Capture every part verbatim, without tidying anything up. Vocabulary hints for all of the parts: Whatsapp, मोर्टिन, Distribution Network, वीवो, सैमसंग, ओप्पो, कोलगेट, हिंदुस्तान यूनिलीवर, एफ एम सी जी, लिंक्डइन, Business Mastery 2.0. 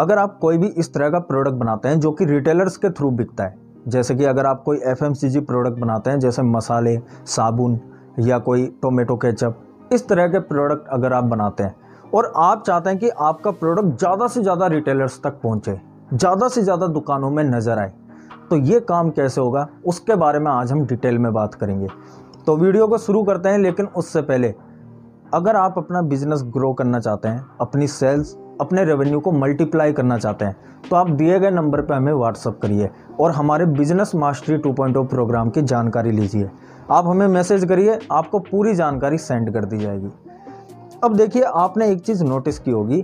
अगर आप कोई भी इस तरह का प्रोडक्ट बनाते हैं जो कि रिटेलर्स के थ्रू बिकता है, जैसे कि अगर आप कोई एफ एम सी जी product बनाते हैं जैसे मसाले, साबुन या कोई टोमेटो केचप, इस तरह के प्रोडक्ट अगर आप बनाते हैं और आप चाहते हैं कि आपका प्रोडक्ट ज़्यादा से ज़्यादा रिटेलर्स तक पहुंचे, ज़्यादा से ज़्यादा दुकानों में नज़र आए, तो ये काम कैसे होगा उसके बारे में आज हम डिटेल में बात करेंगे। तो वीडियो को शुरू करते हैं, लेकिन उससे पहले अगर आप अपना बिजनेस ग्रो करना चाहते हैं, अपनी सेल्स, अपने रेवेन्यू को मल्टीप्लाई करना चाहते हैं, तो आप दिए गए नंबर पर हमें व्हाट्सअप करिए और हमारे business mastery two point O program की जानकारी लीजिए। आप हमें मैसेज करिए, आपको पूरी जानकारी सेंड कर दी जाएगी। अब देखिए, आपने एक चीज़ नोटिस की होगी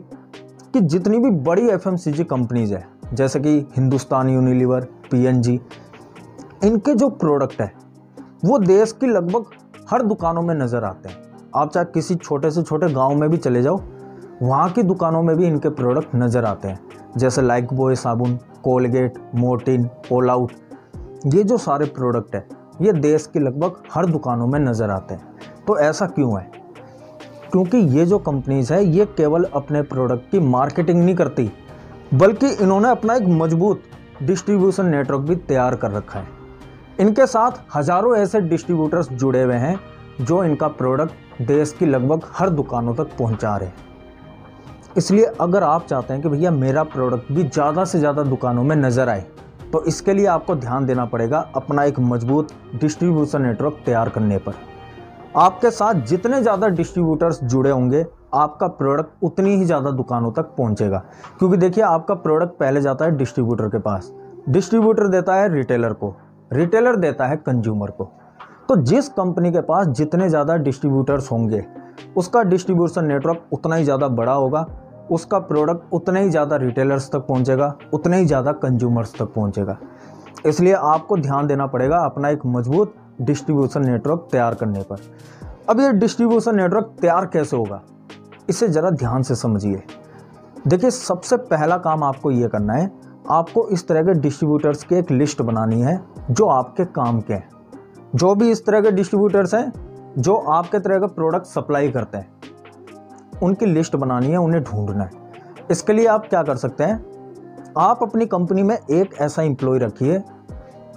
कि जितनी भी बड़ी एफ एम सी जी companies है जैसे कि हिंदुस्तान यूनिलीवर, P N G, इनके जो प्रोडक्ट है वो देश की लगभग हर दुकानों में नज़र आते हैं। आप चाहे किसी छोटे से छोटे गांव में भी चले जाओ, वहाँ की दुकानों में भी इनके प्रोडक्ट नज़र आते हैं, जैसे लाइक बॉय साबुन, कोलगेट, मोर्टिन, ऑल आउट, ये जो सारे प्रोडक्ट है ये देश की लगभग हर दुकानों में नज़र आते हैं। तो ऐसा क्यों है? क्योंकि ये जो कंपनीज़ है ये केवल अपने प्रोडक्ट की मार्केटिंग नहीं करती, बल्कि इन्होंने अपना एक मजबूत डिस्ट्रीब्यूशन नेटवर्क भी तैयार कर रखा है। इनके साथ हज़ारों ऐसे डिस्ट्रीब्यूटर्स जुड़े हुए हैं जो इनका प्रोडक्ट देश की लगभग हर दुकानों तक पहुंचा रहे हैं। इसलिए अगर आप चाहते हैं कि भैया मेरा प्रोडक्ट भी ज़्यादा से ज़्यादा दुकानों में नज़र आए, तो इसके लिए आपको ध्यान देना पड़ेगा अपना एक मजबूत डिस्ट्रीब्यूशन नेटवर्क तैयार करने पर। आपके साथ जितने ज़्यादा डिस्ट्रीब्यूटर्स जुड़े होंगे, आपका प्रोडक्ट उतनी ही ज़्यादा दुकानों तक पहुंचेगा, क्योंकि देखिए आपका प्रोडक्ट पहले जाता है डिस्ट्रीब्यूटर के पास, डिस्ट्रीब्यूटर देता है रिटेलर को, रिटेलर देता है कंज्यूमर को। तो जिस कंपनी के पास जितने ज़्यादा डिस्ट्रीब्यूटर्स होंगे, उसका डिस्ट्रीब्यूशन नेटवर्क उतना ही ज़्यादा बड़ा होगा, उसका प्रोडक्ट उतने ही ज़्यादा रिटेलर्स तक पहुँचेगा, उतने ही ज़्यादा कंज्यूमर्स तक पहुँचेगा। इसलिए आपको ध्यान देना पड़ेगा अपना एक मजबूत डिस्ट्रीब्यूशन नेटवर्क तैयार करने पर। अब ये डिस्ट्रीब्यूशन नेटवर्क तैयार कैसे होगा, इसे ज़रा ध्यान से समझिए। देखिए, सबसे पहला काम आपको ये करना है, आपको इस तरह के डिस्ट्रीब्यूटर्स की एक लिस्ट बनानी है जो आपके काम के हैं। जो भी इस तरह के डिस्ट्रीब्यूटर्स हैं जो आपके तरह का प्रोडक्ट सप्लाई करते हैं, उनकी लिस्ट बनानी है, उन्हें ढूंढना है। इसके लिए आप क्या कर सकते हैं, आप अपनी कंपनी में एक ऐसा एम्प्लॉय रखिए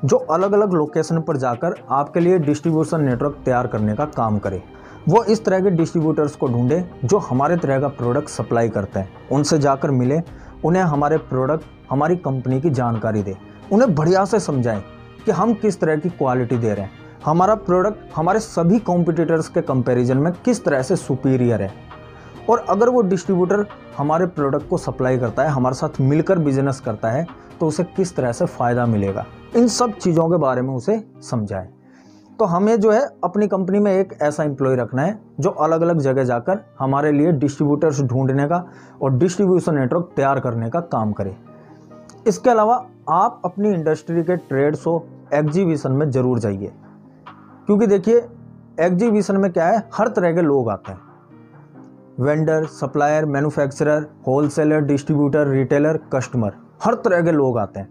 जो अलग अलग लोकेशन पर जाकर आपके लिए डिस्ट्रीब्यूशन नेटवर्क तैयार करने का काम करे। वो इस तरह के डिस्ट्रीब्यूटर्स को ढूंढे जो हमारे तरह का प्रोडक्ट सप्लाई करते हैं, उनसे जाकर मिले, उन्हें हमारे प्रोडक्ट, हमारी कंपनी की जानकारी दे, उन्हें बढ़िया से समझाएं कि हम किस तरह की क्वालिटी दे रहे हैं, हमारा प्रोडक्ट हमारे सभी कॉम्पिटिटर्स के कंपेरिजन में किस तरह से सुपीरियर है। और अगर वो डिस्ट्रीब्यूटर हमारे प्रोडक्ट को सप्लाई करता है, हमारे साथ मिलकर बिजनेस करता है, तो उसे किस तरह से फ़ायदा मिलेगा, इन सब चीज़ों के बारे में उसे समझाएं। तो हमें जो है अपनी कंपनी में एक ऐसा एम्प्लॉय रखना है जो अलग अलग जगह जाकर हमारे लिए डिस्ट्रीब्यूटर्स ढूंढने का और डिस्ट्रीब्यूशन नेटवर्क तैयार करने का काम करे। इसके अलावा आप अपनी इंडस्ट्री के ट्रेड शो, एग्जीबिशन में ज़रूर जाइए, क्योंकि देखिए एग्जीबिशन में क्या है, हर तरह के लोग आते हैं, vendor, supplier, manufacturer, wholesaler, distributor, retailer, customer, हर तरह के लोग आते हैं।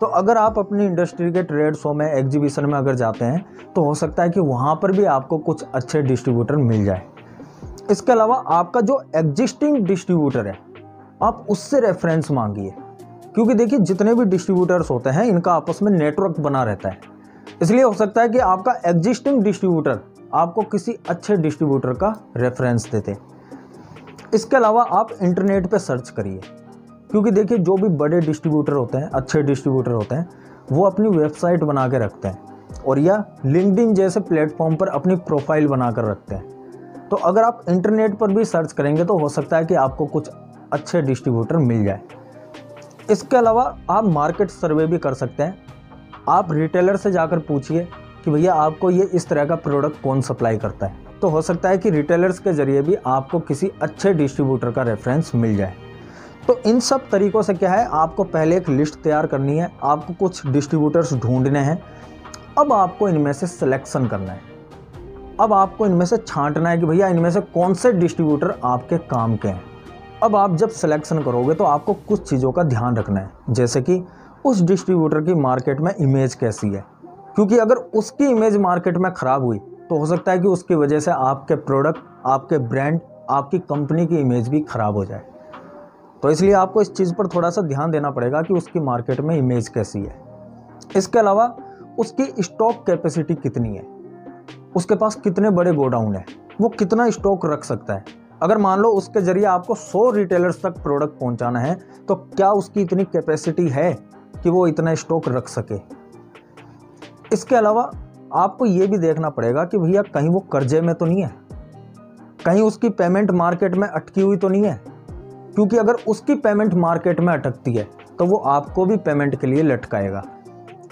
तो अगर आप अपनी इंडस्ट्री के ट्रेड शो में, एग्जीबिशन में अगर जाते हैं, तो हो सकता है कि वहाँ पर भी आपको कुछ अच्छे डिस्ट्रीब्यूटर मिल जाए। इसके अलावा आपका जो एग्जिस्टिंग डिस्ट्रीब्यूटर है, आप उससे रेफरेंस मांगिए, क्योंकि देखिए जितने भी डिस्ट्रीब्यूटर्स होते हैं इनका आपस में नेटवर्क बना रहता है, इसलिए हो सकता है कि आपका एग्जिस्टिंग डिस्ट्रीब्यूटर आपको किसी अच्छे डिस्ट्रीब्यूटर का रेफरेंस देते। इसके अलावा आप इंटरनेट पे सर्च करिए, क्योंकि देखिए जो भी बड़े डिस्ट्रीब्यूटर होते हैं, अच्छे डिस्ट्रीब्यूटर होते हैं, वो अपनी वेबसाइट बना के रखते हैं और या लिंक्डइन जैसे प्लेटफॉर्म पर अपनी प्रोफाइल बना कर रखते हैं। तो अगर आप इंटरनेट पर भी सर्च करेंगे तो हो सकता है कि आपको कुछ अच्छे डिस्ट्रीब्यूटर मिल जाए। इसके अलावा आप मार्केट सर्वे भी कर सकते हैं। आप रिटेलर से जाकर पूछिए कि भैया आपको ये इस तरह का प्रोडक्ट कौन सप्लाई करता है, तो हो सकता है कि रिटेलर्स के ज़रिए भी आपको किसी अच्छे डिस्ट्रीब्यूटर का रेफरेंस मिल जाए। तो इन सब तरीक़ों से क्या है, आपको पहले एक लिस्ट तैयार करनी है, आपको कुछ डिस्ट्रीब्यूटर्स ढूंढने हैं, अब आपको इनमें से सिलेक्शन करना है, अब आपको इनमें से छांटना है कि भैया इनमें से कौन से डिस्ट्रीब्यूटर आपके काम के हैं। अब आप जब सिलेक्शन करोगे तो आपको कुछ चीज़ों का ध्यान रखना है, जैसे कि उस डिस्ट्रीब्यूटर की मार्केट में इमेज कैसी है, क्योंकि अगर उसकी इमेज मार्केट में ख़राब हुई तो हो सकता है कि उसकी वजह से आपके प्रोडक्ट, आपके ब्रांड, आपकी कंपनी की इमेज भी खराब हो जाए। तो इसलिए आपको इस चीज़ पर थोड़ा सा ध्यान देना पड़ेगा कि उसकी मार्केट में इमेज कैसी है। इसके अलावा उसकी स्टॉक कैपेसिटी कितनी है, उसके पास कितने बड़े गोडाउन है, वो कितना स्टॉक रख सकता है। अगर मान लो उसके ज़रिए आपको सौ रिटेलर्स तक प्रोडक्ट पहुंचाना है तो क्या उसकी इतनी कैपेसिटी है कि वो इतना स्टॉक रख सके। इसके अलावा आपको ये भी देखना पड़ेगा कि भैया कहीं वो कर्जे में तो नहीं है, कहीं उसकी पेमेंट मार्केट में अटकी हुई तो नहीं है, क्योंकि अगर उसकी पेमेंट मार्केट में अटकती है तो वो आपको भी पेमेंट के लिए लटकाएगा।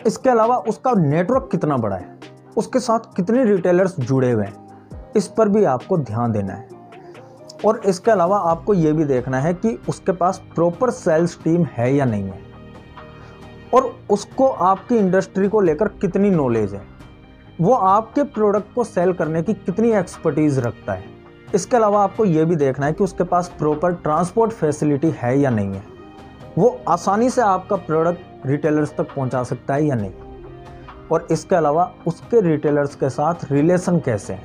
इसके अलावा उसका नेटवर्क कितना बड़ा है, उसके साथ कितने रिटेलर्स जुड़े हुए हैं, इस पर भी आपको ध्यान देना है। और इसके अलावा आपको ये भी देखना है कि उसके पास प्रॉपर सेल्स टीम है या नहीं है, और उसको आपकी इंडस्ट्री को लेकर कितनी नॉलेज है, वो आपके प्रोडक्ट को सेल करने की कितनी एक्सपर्टीज़ रखता है। इसके अलावा आपको ये भी देखना है कि उसके पास प्रॉपर ट्रांसपोर्ट फैसिलिटी है या नहीं है, वो आसानी से आपका प्रोडक्ट रिटेलर्स तक पहुंचा सकता है या नहीं। और इसके अलावा उसके रिटेलर्स के साथ रिलेशन कैसे हैं,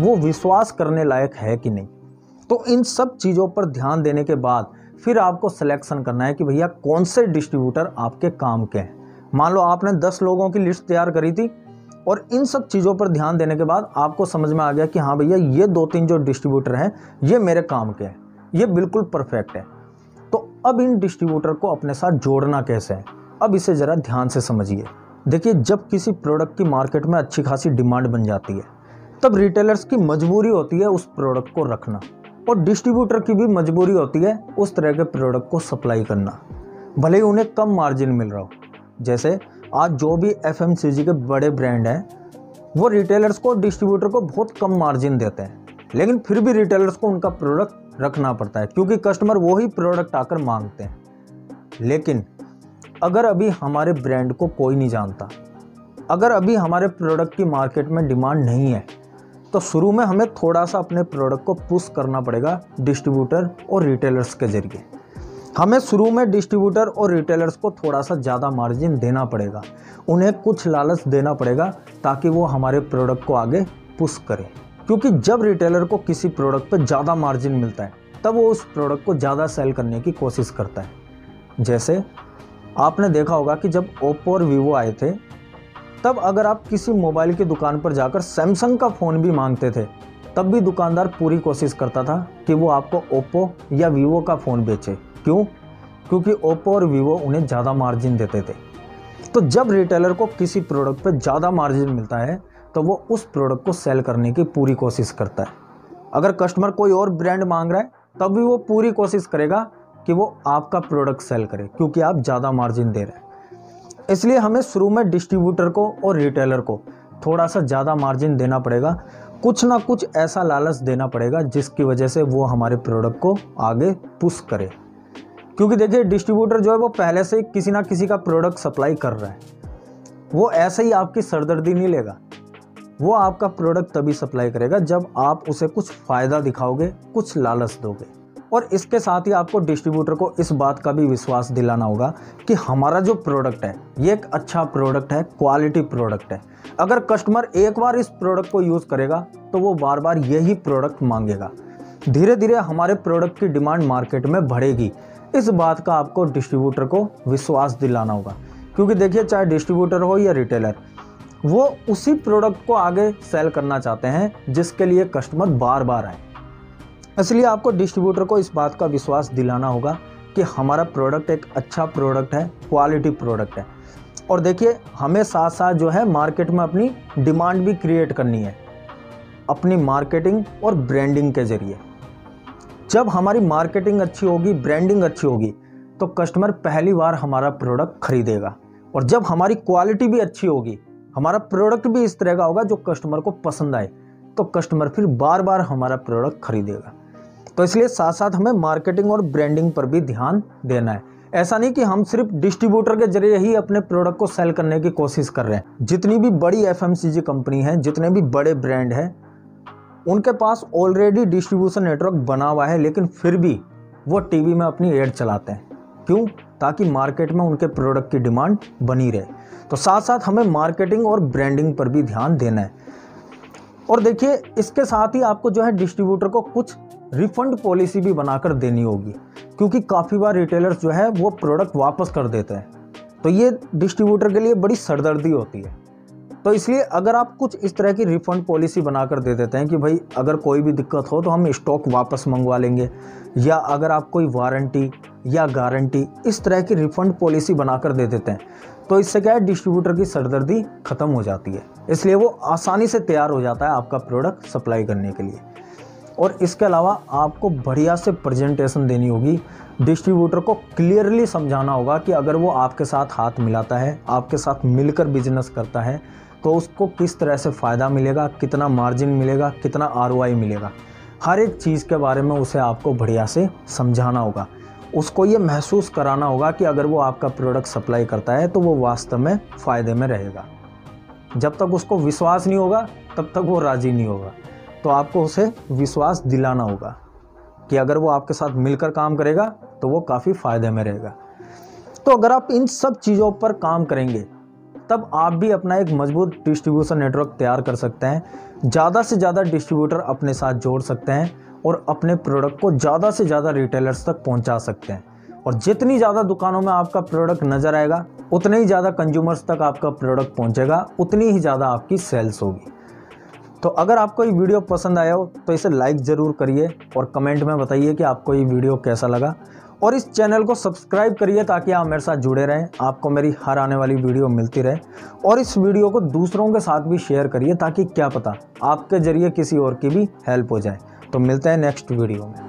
वो विश्वास करने लायक है कि नहीं। तो इन सब चीज़ों पर ध्यान देने के बाद फिर आपको सिलेक्शन करना है कि भैया कौन से डिस्ट्रीब्यूटर आपके काम के हैं। मान लो आपने दस लोगों की लिस्ट तैयार करी थी और इन सब चीज़ों पर ध्यान देने के बाद आपको समझ में आ गया कि हाँ भैया ये दो तीन जो डिस्ट्रीब्यूटर हैं ये मेरे काम के हैं, ये बिल्कुल परफेक्ट है। तो अब इन डिस्ट्रीब्यूटर को अपने साथ जोड़ना कैसे है, अब इसे ज़रा ध्यान से समझिए। देखिए, जब किसी प्रोडक्ट की मार्केट में अच्छी खासी डिमांड बन जाती है तब रिटेलर्स की मजबूरी होती है उस प्रोडक्ट को रखना, और डिस्ट्रीब्यूटर की भी मजबूरी होती है उस तरह के प्रोडक्ट को सप्लाई करना, भले ही उन्हें कम मार्जिन मिल रहा हो। जैसे आज जो भी एफएमसीजी के बड़े ब्रांड हैं वो रिटेलर्स को, डिस्ट्रीब्यूटर को बहुत कम मार्जिन देते हैं, लेकिन फिर भी रिटेलर्स को उनका प्रोडक्ट रखना पड़ता है क्योंकि कस्टमर वही प्रोडक्ट आकर मांगते हैं। लेकिन अगर अभी हमारे ब्रांड को कोई नहीं जानता, अगर अभी हमारे प्रोडक्ट की मार्केट में डिमांड नहीं है, तो शुरू में हमें थोड़ा सा अपने प्रोडक्ट को पुश करना पड़ेगा डिस्ट्रीब्यूटर और रिटेलर्स के ज़रिए। हमें शुरू में डिस्ट्रीब्यूटर और रिटेलर्स को थोड़ा सा ज़्यादा मार्जिन देना पड़ेगा, उन्हें कुछ लालच देना पड़ेगा ताकि वो हमारे प्रोडक्ट को आगे पुश करें। क्योंकि जब रिटेलर को किसी प्रोडक्ट पर ज़्यादा मार्जिन मिलता है तब वो उस प्रोडक्ट को ज़्यादा सेल करने की कोशिश करता है। जैसे आपने देखा होगा कि जब ओप्पो और वीवो आए थे तब अगर आप किसी मोबाइल की दुकान पर जाकर सैमसंग का फ़ोन भी मांगते थे तब भी दुकानदार पूरी कोशिश करता था कि वो आपको ओप्पो या वीवो का फ़ोन बेचे। क्यों? क्योंकि ओप्पो और वीवो उन्हें ज़्यादा मार्जिन देते थे। तो जब रिटेलर को किसी प्रोडक्ट पर ज़्यादा मार्जिन मिलता है तो वो उस प्रोडक्ट को सेल करने की पूरी कोशिश करता है। अगर कस्टमर कोई और ब्रांड मांग रहा है तब भी वो पूरी कोशिश करेगा कि वो आपका प्रोडक्ट सेल करे क्योंकि आप ज़्यादा मार्जिन दे रहे हैं। इसलिए हमें शुरू में डिस्ट्रीब्यूटर को और रिटेलर को थोड़ा सा ज़्यादा मार्जिन देना पड़ेगा, कुछ ना कुछ ऐसा लालच देना पड़ेगा जिसकी वजह से वो हमारे प्रोडक्ट को आगे पुश करे। क्योंकि देखिए, डिस्ट्रीब्यूटर जो है वो पहले से किसी ना किसी का प्रोडक्ट सप्लाई कर रहा है, वो ऐसे ही आपकी सरदर्दी नहीं लेगा। वो आपका प्रोडक्ट तभी सप्लाई करेगा जब आप उसे कुछ फ़ायदा दिखाओगे, कुछ लालच दोगे। और इसके साथ ही आपको डिस्ट्रीब्यूटर को इस बात का भी विश्वास दिलाना होगा कि हमारा जो प्रोडक्ट है ये एक अच्छा प्रोडक्ट है, क्वालिटी प्रोडक्ट है। अगर कस्टमर एक बार इस प्रोडक्ट को यूज़ करेगा तो वो बार बार यही प्रोडक्ट मांगेगा, धीरे धीरे हमारे प्रोडक्ट की डिमांड मार्केट में बढ़ेगी। इस बात का आपको डिस्ट्रीब्यूटर को विश्वास दिलाना होगा, क्योंकि देखिए चाहे डिस्ट्रीब्यूटर हो या रिटेलर, वो उसी प्रोडक्ट को आगे सेल करना चाहते हैं जिसके लिए कस्टमर बार बार आए। इसलिए आपको डिस्ट्रीब्यूटर को इस बात का विश्वास दिलाना होगा कि हमारा प्रोडक्ट एक अच्छा प्रोडक्ट है, क्वालिटी प्रोडक्ट है। और देखिए, हमें साथ साथ जो है मार्केट में अपनी डिमांड भी क्रिएट करनी है अपनी मार्केटिंग और ब्रांडिंग के ज़रिए। जब हमारी मार्केटिंग अच्छी होगी, ब्रांडिंग अच्छी होगी, तो कस्टमर पहली बार हमारा प्रोडक्ट खरीदेगा। और जब हमारी क्वालिटी भी अच्छी होगी, हमारा प्रोडक्ट भी इस तरह का होगा जो कस्टमर को पसंद आए, तो कस्टमर फिर बार बार हमारा प्रोडक्ट खरीदेगा। तो इसलिए साथ साथ हमें मार्केटिंग और ब्रांडिंग पर भी ध्यान देना है। ऐसा नहीं कि हम सिर्फ डिस्ट्रीब्यूटर के जरिए ही अपने प्रोडक्ट को सेल करने की कोशिश कर रहे हैं। जितनी भी बड़ी एफएमसीजी कंपनी है, जितने भी बड़े ब्रांड हैं, उनके पास ऑलरेडी डिस्ट्रीब्यूशन नेटवर्क बना हुआ है, लेकिन फिर भी वो टीवी में अपनी एड चलाते हैं। क्यों? ताकि मार्केट में उनके प्रोडक्ट की डिमांड बनी रहे। तो साथ साथ हमें मार्केटिंग और ब्रांडिंग पर भी ध्यान देना है। और देखिए, इसके साथ ही आपको जो है डिस्ट्रीब्यूटर को कुछ रिफंड पॉलिसी भी बनाकर देनी होगी, क्योंकि काफ़ी बार रिटेलर्स जो है वो प्रोडक्ट वापस कर देते हैं, तो ये डिस्ट्रीब्यूटर के लिए बड़ी सरदर्दी होती है। तो इसलिए अगर आप कुछ इस तरह की रिफंड पॉलिसी बनाकर दे देते हैं कि भाई अगर कोई भी दिक्कत हो तो हम स्टॉक वापस मंगवा लेंगे, या अगर आप कोई वारंटी या गारंटी इस तरह की रिफंड पॉलिसी बनाकर दे देते हैं, तो इससे क्या है, डिस्ट्रीब्यूटर की सरदर्दी ख़त्म हो जाती है, इसलिए वो आसानी से तैयार हो जाता है आपका प्रोडक्ट सप्लाई करने के लिए। और इसके अलावा आपको बढ़िया से प्रेजेंटेशन देनी होगी, डिस्ट्रीब्यूटर को क्लियरली समझाना होगा कि अगर वो आपके साथ हाथ मिलाता है, आपके साथ मिलकर बिजनेस करता है, तो उसको किस तरह से फ़ायदा मिलेगा, कितना मार्जिन मिलेगा, कितना आरओआई मिलेगा, हर एक चीज़ के बारे में उसे आपको बढ़िया से समझाना होगा। उसको ये महसूस कराना होगा कि अगर वो आपका प्रोडक्ट सप्लाई करता है तो वो वास्तव में फ़ायदे में रहेगा। जब तक उसको विश्वास नहीं होगा तब तक वो राज़ी नहीं होगा, तो आपको उसे विश्वास दिलाना होगा कि अगर वो आपके साथ मिलकर काम करेगा तो वो काफ़ी फ़ायदे में रहेगा। तो अगर आप इन सब चीज़ों पर काम करेंगे तब आप भी अपना एक मजबूत डिस्ट्रीब्यूशन नेटवर्क तैयार कर सकते हैं, ज़्यादा से ज़्यादा डिस्ट्रीब्यूटर अपने साथ जोड़ सकते हैं और अपने प्रोडक्ट को ज़्यादा से ज़्यादा रिटेलर्स तक पहुंचा सकते हैं। और जितनी ज़्यादा दुकानों में आपका प्रोडक्ट नज़र आएगा, उतने ही ज़्यादा कंज्यूमर्स तक आपका प्रोडक्ट पहुंचेगा, उतनी ही ज़्यादा आपकी सेल्स होगी। तो अगर आपको ये वीडियो पसंद आया हो तो इसे लाइक ज़रूर करिए और कमेंट में बताइए कि आपको ये वीडियो कैसा लगा, और इस चैनल को सब्सक्राइब करिए ताकि आप मेरे साथ जुड़े रहें, आपको मेरी हर आने वाली वीडियो मिलती रहे। और इस वीडियो को दूसरों के साथ भी शेयर करिए ताकि क्या पता आपके ज़रिए किसी और की भी हेल्प हो जाए। तो मिलते हैं नेक्स्ट वीडियो में।